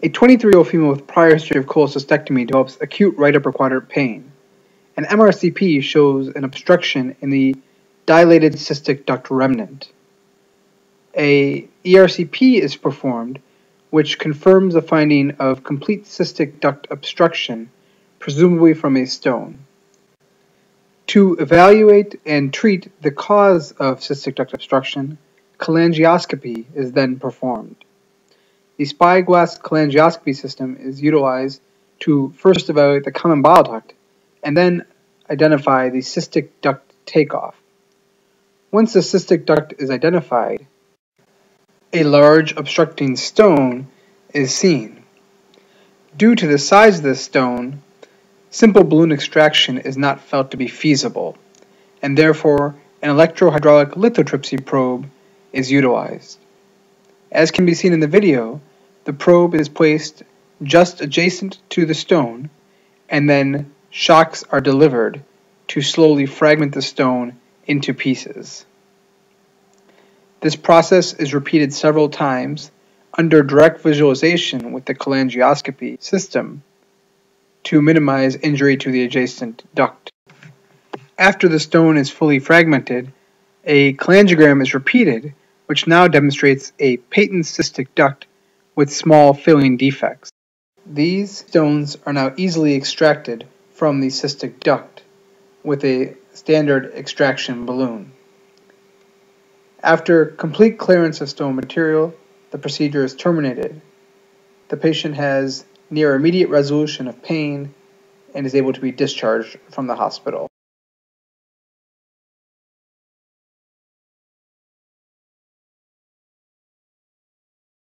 A 23-year-old female with prior history of cholecystectomy develops acute right upper quadrant pain. An MRCP shows an obstruction in the dilated cystic duct remnant. A ERCP is performed, which confirms the finding of complete cystic duct obstruction, presumably from a stone. To evaluate and treat the cause of cystic duct obstruction, cholangioscopy is then performed. The Spyglass cholangioscopy system is utilized to first evaluate the common bile duct and then identify the cystic duct takeoff. Once the cystic duct is identified, a large obstructing stone is seen. Due to the size of this stone, simple balloon extraction is not felt to be feasible, and therefore an electrohydraulic lithotripsy probe is utilized. As can be seen in the video, the probe is placed just adjacent to the stone, and then shocks are delivered to slowly fragment the stone into pieces. This process is repeated several times under direct visualization with the cholangioscopy system to minimize injury to the adjacent duct. After the stone is fully fragmented, a cholangiogram is repeated, which now demonstrates a patent cystic duct with small filling defects. These stones are now easily extracted from the cystic duct with a standard extraction balloon. After complete clearance of stone material, the procedure is terminated. The patient has near immediate resolution of pain and is able to be discharged from the hospital.